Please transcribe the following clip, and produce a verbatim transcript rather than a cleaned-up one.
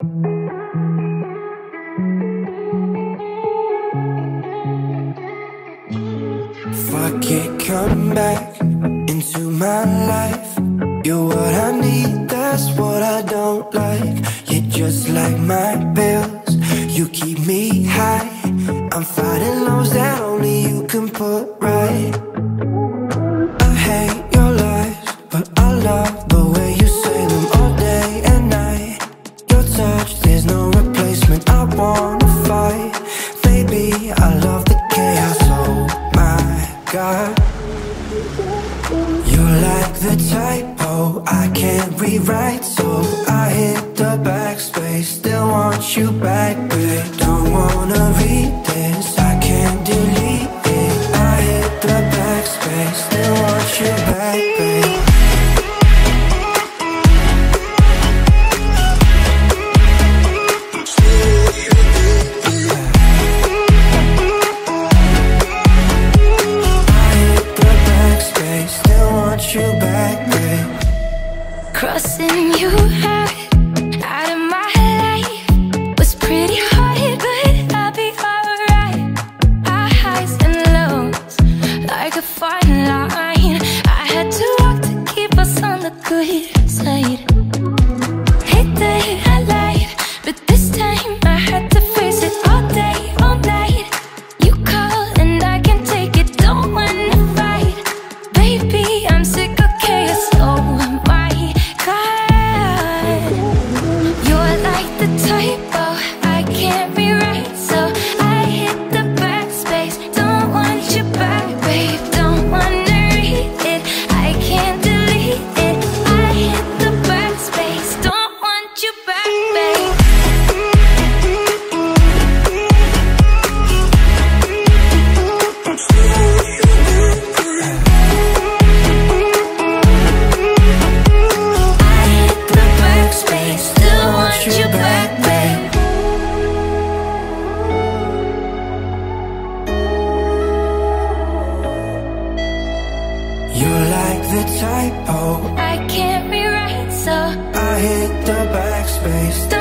If I can't come back into my life, you're what I need, that's what I don't like. You're just like my pills, you keep me high. I'm fighting lows that only you can put right. I hate your lies, but I love the way you say them all day and night. Your touch, there's no replacement, I wanna fight. Baby, I love the chaos, oh God. You're like the typo I can't rewrite, so I hit the backspace. Still want you back, but don't wanna read this. I can't delete it. I hit the backspace. Still want you back, babe. Crossing you out, out of my life was pretty hard, but I'll be alright. Our highs and lows, like a fine line, I had to walk to keep us on the good side. Hate that I lied, but this time I had to face it all day, all night. You call and I can take it, don't wanna fight. Baby, I'm sick of chaos, oh my. You're like the typo I can't rewrite, so I hit the backspace.